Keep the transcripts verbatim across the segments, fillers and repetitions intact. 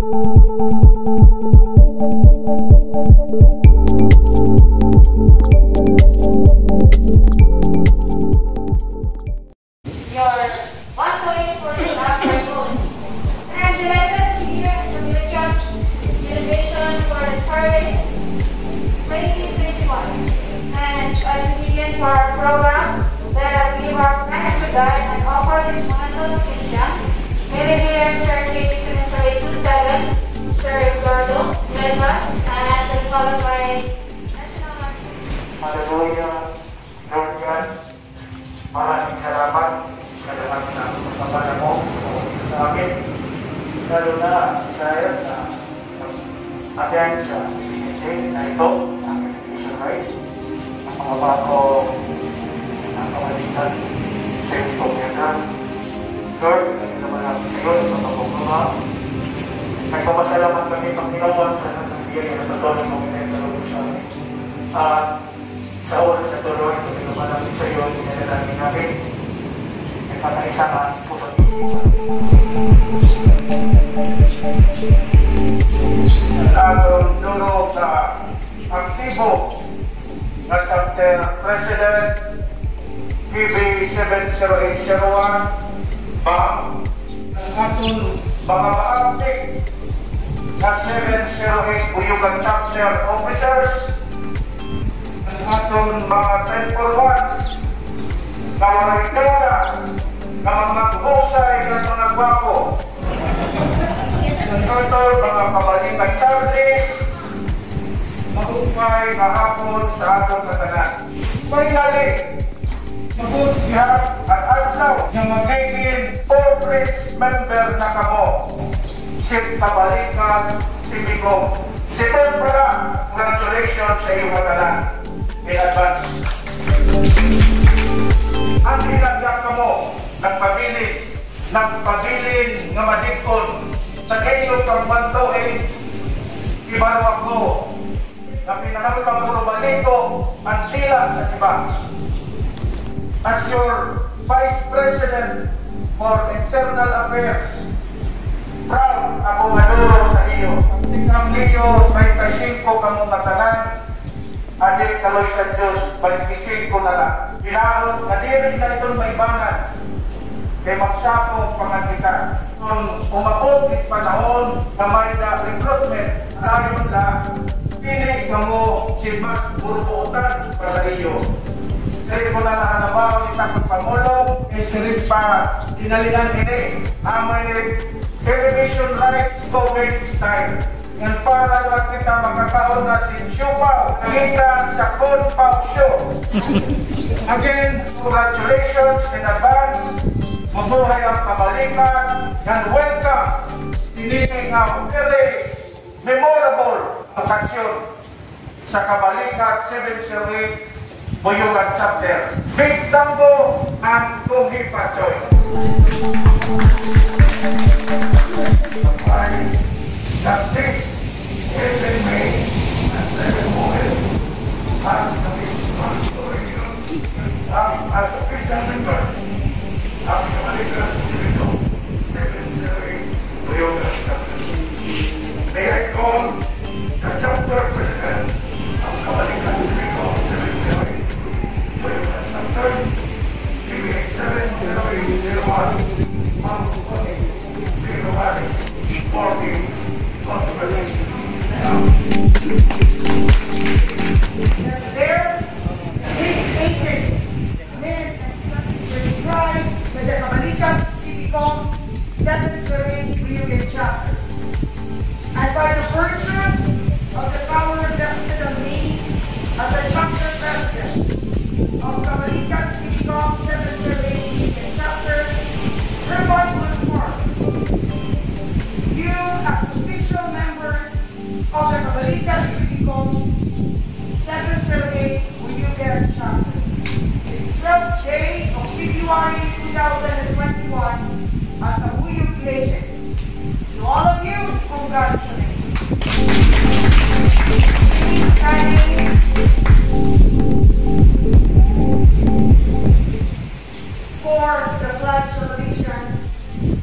For the blood donations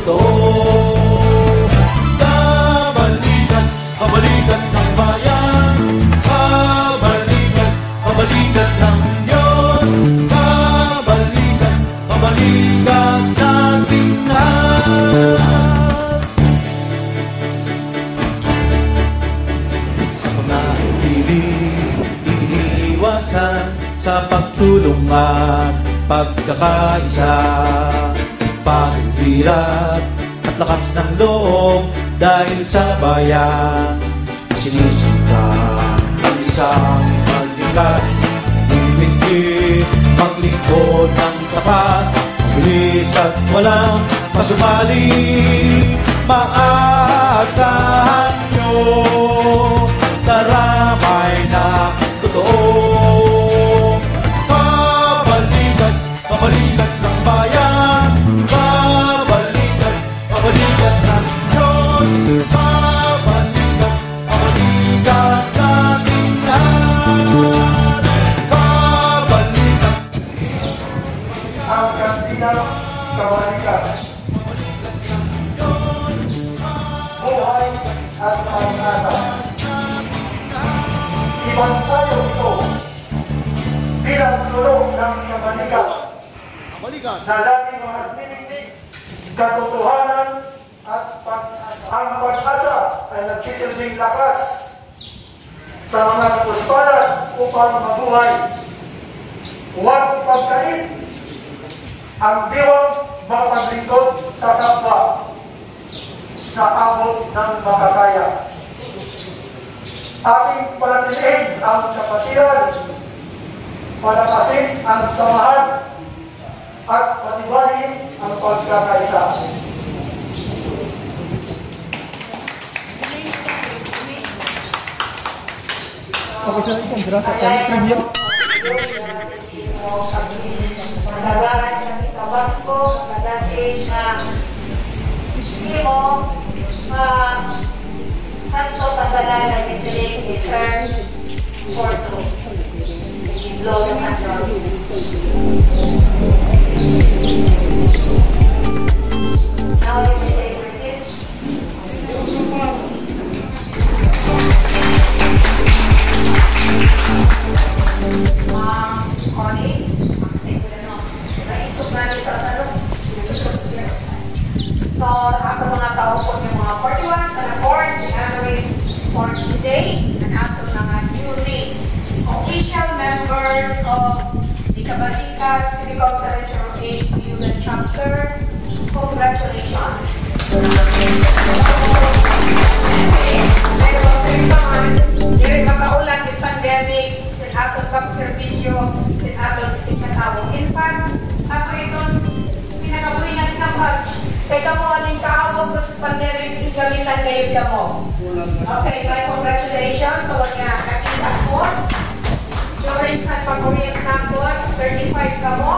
totoo. Kabalikat, kabalikat ng bayan, kabalikat, kabalikat ng Diyos, kabalikat, kabalikat natin na. Sa pagtulungan, pagkakaisa, paghirap at lakas ng loob, dahil sa bayan sinusunta ang isang balikat. Higit-higit paglingkod ng tapat, bilis at walang masumali, maasahan nyo taramay na totoo. Kabalikat ng bayan, kabalikat, kabalikat ng Diyos, kabalikat, kabalikat natin lahat, kabalikat. Ang kantinang kabalikat, buhay at pag-asa. Ibang tayo ito bilang sulong ng kabalikat na lagi mga tinitig, katotohanan at pag ang pag-asa ay nagsisilbing lakas sa mga pusparan upang mabuhay. Huwag pagkait ang diwang mapaglingkod sa kapwa sa abot ng makakaya. Ating palatiliin ang kapatiran, palakasin ang samahan, at patibayin ang pagkakaisa. Pag-isari kong draka tayo trivia. Paglabaran ng Tabasco, pagdating ng Timo, Santo Pagdalan ng Mitiling Return Porto. Blow yung asal. Now you may take your seat. Ma'am Connie, take it off. Naisog na rin sa ano? So, ako mga kaupon yung mga forty-one sa report, January for today, and after mga newly official members of the Kabalikat Civicom seven oh eight Puyugan Chapter. Congratulations! Pero sirkaan, diri makaulan yung pandemic, sin atong pag-servisyo, sin atong istikatawo. In fact, ako ito, pinakabuhinas na punch. Teka mo, aling kaawag ng pandemic, gamitan kayo ka mo. Okay, my congratulations. Tawag na nakita ko. During sa pag-orientan ko, thirty-five ka mo.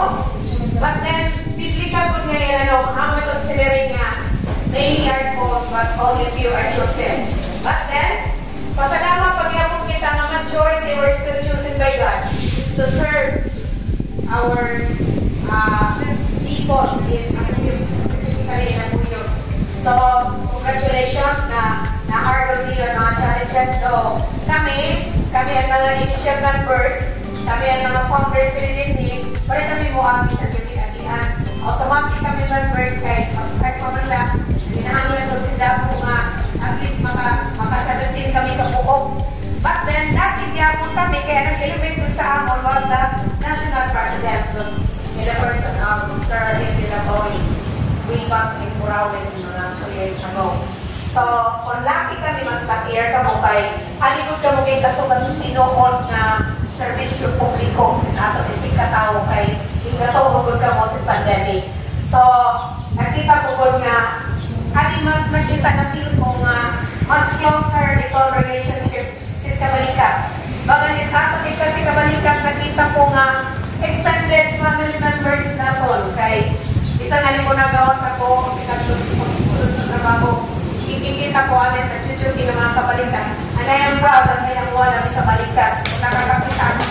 But then, bigli ka po ngayon, ano, ang mag-considering nga, many are called, but only few are chosen. But then, pasalamat pagyapon kita ng majority were still chosen by God to serve our uh, people in Aguyo, specifically in Aguyo. So, congratulations na na-harvard yun ang mga challenges. So, kami, kami ang mga initial members, kami ang mga Congress Reunion, pari kami mo amin at gabi-agian. Automatic kami members guys, mag-start mo man lang, pinahanglan ko sila po nga, at least maka-seventeen kami kapuok. But then, natin yapon kami, kaya nag-elevate ko sa amon while the National President in the person of Mister Arlene Villaboni, way back in Purawen, two years ago. So, kung lucky kami, mas lucky-er ka mo kay aligod ka mo kay kasukan yung tinoon na servisyo publiko at ang istikatawo kay ikatawagod ka mo sa pandemic. So, nakita ko ko nga must closer little relationship with Kabalikat. Bagaimit ato di kasi Kabalikat, nakita ko nga extended family members na tol. Kay isang alimbo na gawas ako, ikikita ko amin na chuchuki ng mga Kabalikat. And I am proud ang hinakuha namin sa Kabalikat. So nakakakita ko.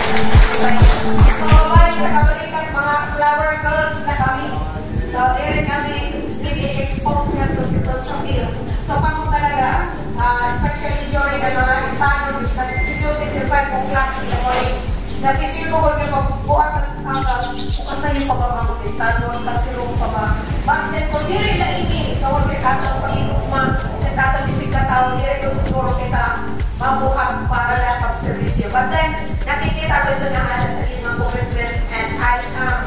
So why sa Kabalikat, mga flower girls na kami. So diri kami expose na to sitwasyon din. So pangong talaga, uh, especially during the mga isano, nag-tututisipad kong lahat ng morning. Napipil ko kung nagpagbuhat na sa hanggang, ukasan yung pagpapagamitan doon, kasi roon pa ba? Bakit ko, diri na ini, kawag kay Tatang Panginoon, kasi Tatang Bisig Katao, diri doon siguro kita mabuhat para lang pag-servisyo. But then, nakikita ko ito na alas sa limang commitment, and I am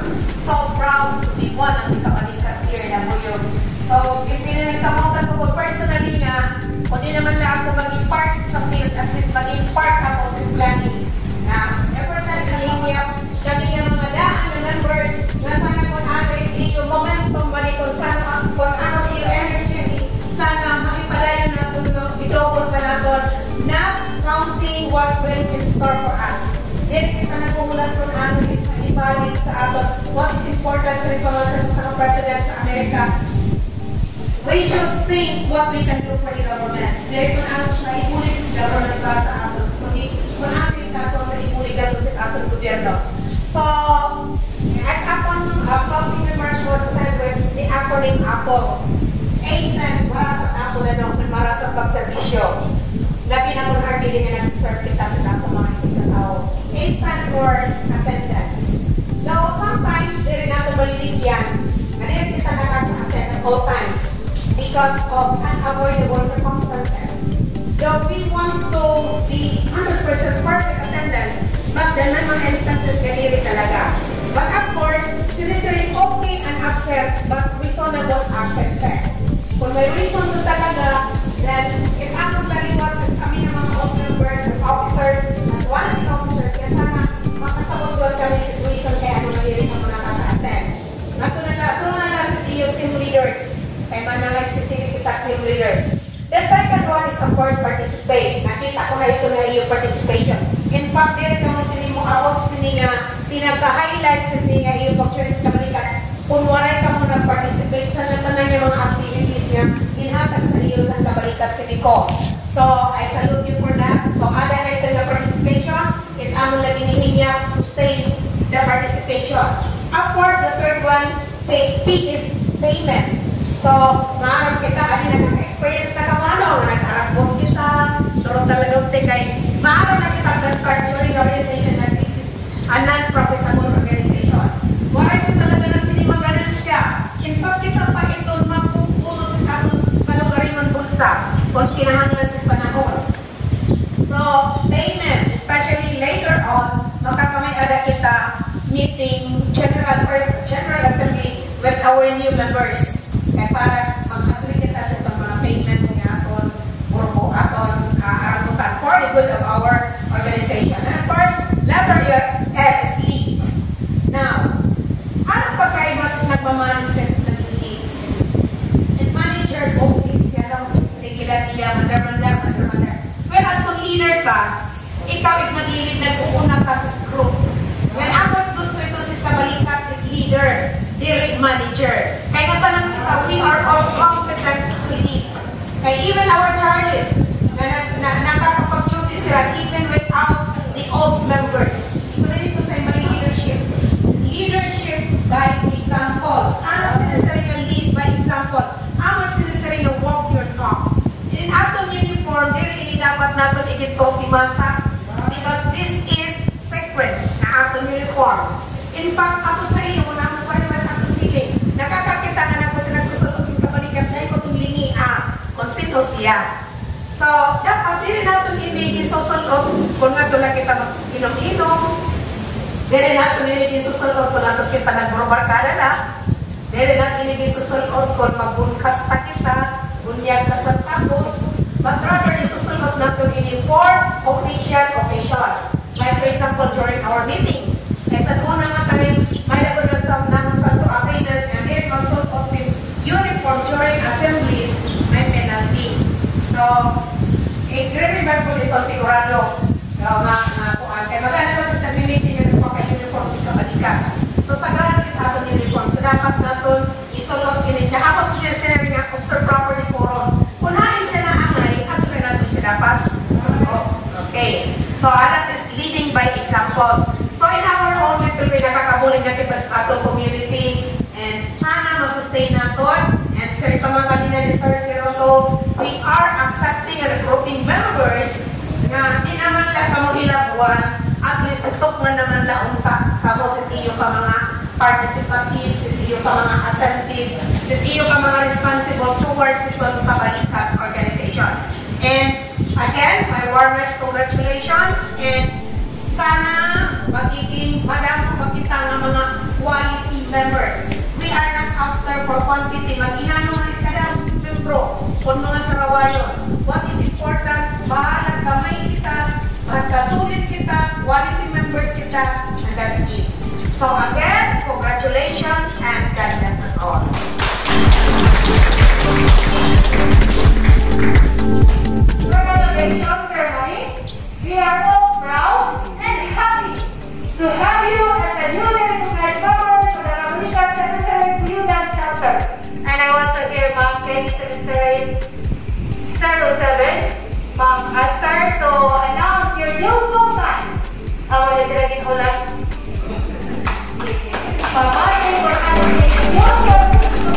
so proud to be one of the Kabalikat here na po yun. So, yung pinanagkamotan ko personally na, kundi naman na ako maging part sa field, at least maging part ako sa planning. Na, effort na nangyayak, kami ng mga daan na members, na sana kung ano yung momentum, malikon sana kung ano yung energy, sana makipalayan natin ito, itokon pa natin, not counting what will in store for us. Then, kita nagpumulat kung ano yung ibalik sa ato, what is important sa revolution sa president sa Amerika. We should think what we can do for the government. Dahil kung ano na ipulit si government para sa aton, kundi kung ano yung tatong na ipulit gato sa aton gobyerno. So, at akong uh, closing remarks was said with the acronym A P O. A stands para sa ako na nung para sa pagservisyo. Labi na kung hargiling na nag-serve kita sa tatong mga isip na tao. A stands for attendance. Now, sometimes, dili nato balilig yan. Ganyan kita nakaka-attend at all times. Because of unavoidable circumstances. Though we want to be one hundred percent perfect attendance, but then may mga instances ganiri talaga. But of course, sinisirin okay and absent, but reasonable absences. Kung may reason to talaga, then it's akong laliwag sa kami ng mga old members, as officers, as one of the officers, kaya sana makasabot doon kami sa situation kaya ano ganiri ng mga kaka-attend. Natunala, tunala sa D O team leaders. Kaya man na may specific team leaders. The second one is of course participate. Nakita ko na ito na yung participation. In fact, dito mo sinimo ako sininga pinagka-highlight sa sininga yung pag-choice ka malika. Kunwaray ka mo nag-participate sa natanan yung mga activities niya inhatag sa iyo sa Kabalikat Civico. So, I salute you for that. So, ada na ito na participation. It among lagi niya sustain the participation. Of course, the third one, pay, pay is payment. So, maaaring kita, alin ang experience na kamalaw, na nag-arapon kita, turun talagang tikay. Maaaring na kita nag-start during orientation na this is a non-profitable organization. Why po talaga nagsinimang ganun siya? In fact, kita pa ito mapupuno sa katong kalugariman bulsa kung kinahanglan sa panahon. So, payment, especially later on, makakamay-ada kita meeting general, general assembly with our new members. Kaya para mag-agree kita sa itong mga payments nga aton or po aton kaaramutan for the good of our organization. And of course, letter your L S D. Now, anong pagkaiba sa nagmamanage kasi ng team? And manager o siya lang, sige lang niya, madar-madar, madar-madar. Well, as kung leader ka, ikaw ay mag-ilid, nag-uuna ka sa group. When ako gusto ito sa Kabalikat at leader, direct manager. Kaya nga pa naman ito, we are all competent to lead. Kaya even our charges, na, na, na nakakapag-duty sila even without the old members. So, dito sa may leadership. Leadership by example. Ano sinasaring ang lead by example? Ano sinasaring ang walk your talk? In atong uniform, dito hindi dapat natin ikitong timasa because this is sacred na atong uniform. In fact, ako sa iyo, siya. So, dapat din natin hindi isosolot kung nga doon lang kita mag-inom-inom. Dere natin hindi isosolot kung natin kita nag-robarkada na. Dere natin hindi isosolot kung magbunkas pa kita, bunyag ka sa tapos. But rather, isosolot natin hindi for official occasion. Like for example, during our meetings. Kaya sa una nga tayo, may nagunag sa naman sa to agreement and may consultant with uniform during assemblies. May penal So, i-remember ko dito sigurado na maakuan. Kaya magana na pagtabilitin nyo po kay uniform si Kabalikat. So, sagrado rin ako ng uniform. So, dapat natin isolot din siya. Ako siya sinabi nga, observe properly po ron. Kunain siya na angay, at na natin siya dapat. So, okay. So, alat is leading by example. So, in our own little way, nakakabuling natin sa atong community. And sana masustain natin. And sir, ito mga kanina ni Sir Siroto, we are accepting and recruiting members na di naman la kamo ilabuan, at least tutok man naman la unta. Kamo sa tiyo ka mga participative, sa tiyo ka mga attentive, sa tiyo ka mga responsible towards ito ang Kabalikat organization. And again, my warmest congratulations, and sana magiging madami makita ng mga quality members. We are not after for quantity. Mag-inanong ulit ka lang si membro kung mga sarawayon. What is important, bahalag kamay kita, basta sulit kita, quality members kita, and that's it. So again, congratulations, and God bless us all. Graduation ceremony, we are all proud and happy to have you as a newly recognized member for the Kabalikat Secretariat Uyugan chapter. And I want to give Ma'am Penny Secretariat zero seven, Ma'am Astar, to announce your new co-sign. Awa na tilagin ulan. Pamagay for announcing your new co-sign. K B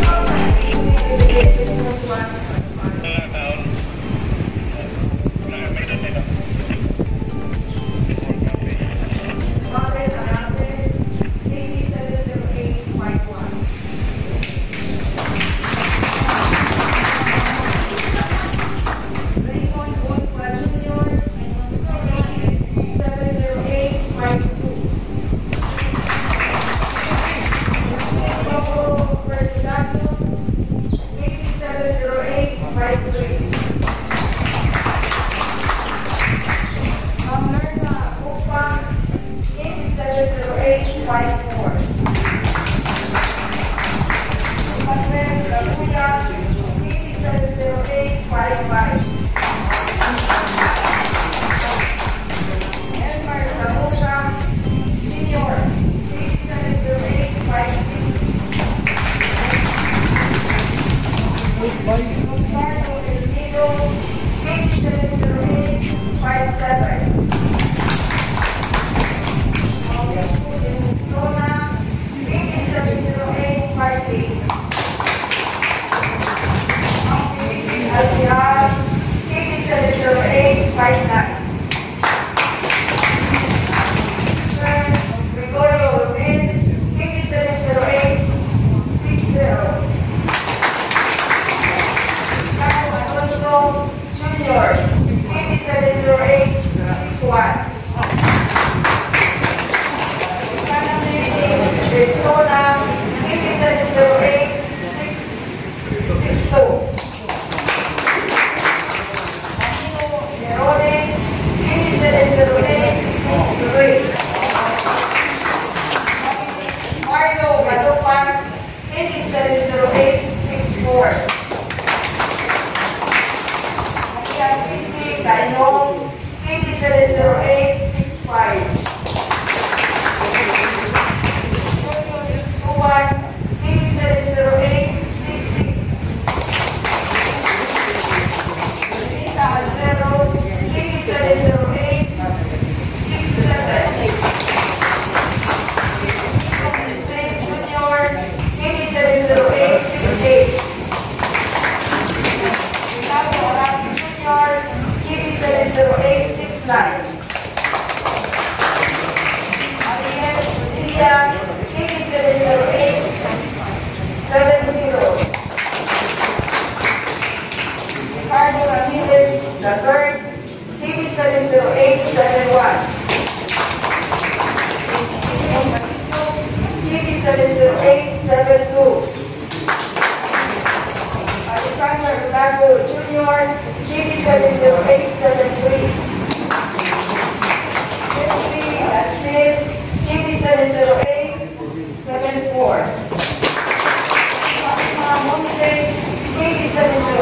seven zero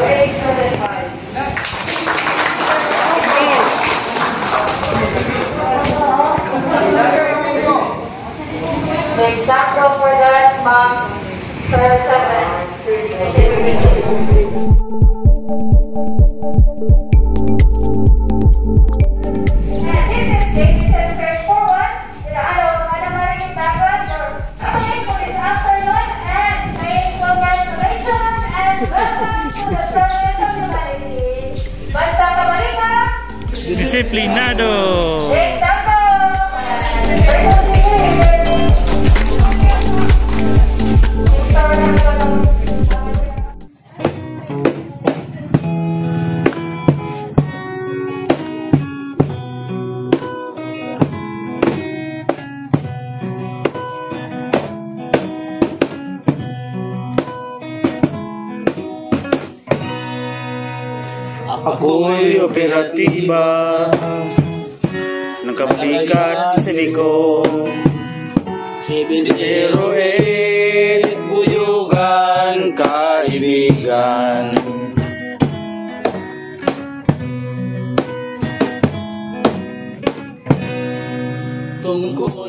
eight seven five. Disiplinado. Ako'y operatiba ng Kabalikat Civico seven zero eight, Buyugan, Kaibigan. Tungkol